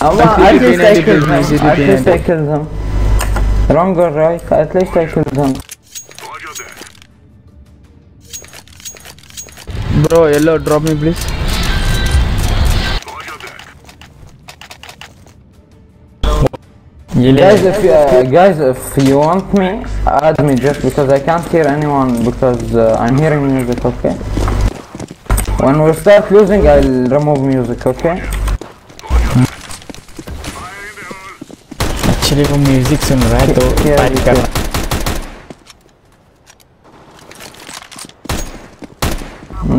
Ama at least I killed him. At least I killed him. Wrong or right, at least I killed him. Bro, yellow, drop me please. Guys, if you want me, add me just because I can't hear anyone because I'm hearing music, okay? When we start losing, I'll remove music, okay? Actually, वो music सुन रहा है तो party कर रहा है.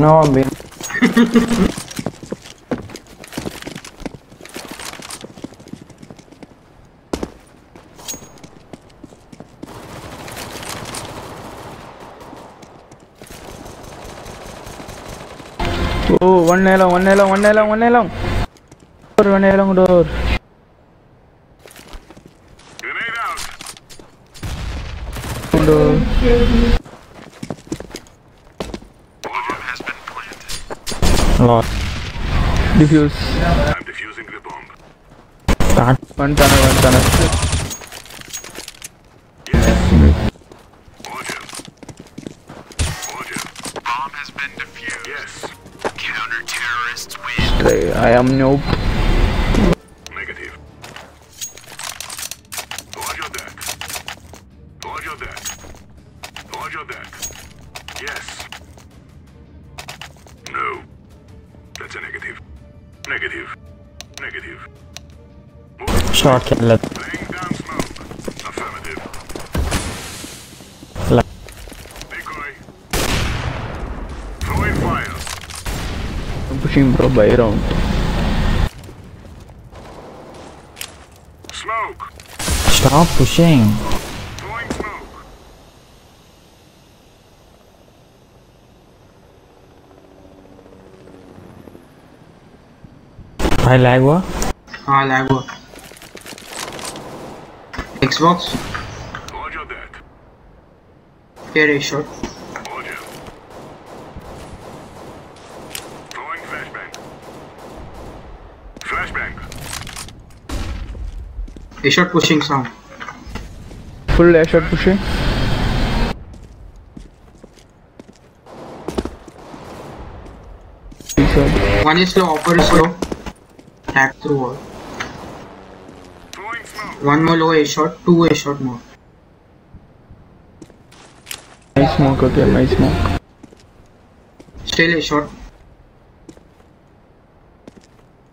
No, I'm being. Oh, one nail long. Door, one nail long door. Grenade out. Door. Lost. Defuse. I'm defusing the bomb. Start. One tunnel. Yes. Roger. Bomb has been defused. Yes. Counter-terrorists win. I am nope. Negative. Roger that. Yes. No. That's a negative. Negative. Short kill. Laying down smoke. Affirmative. Decoy. Throwing fire. I'm pushing bro by round. Smoke. Stop pushing. Throwing smoke. I lag हुआ? हाँ lag हुआ. Xbox. Roger that. Very short. Roger. Throwing flashbang. A short pushing sound. Full a short pushing. One is slow, upper is slow. Hack through wall. One more low A shot, two A shot more. My smoke. Still A shot.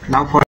Now for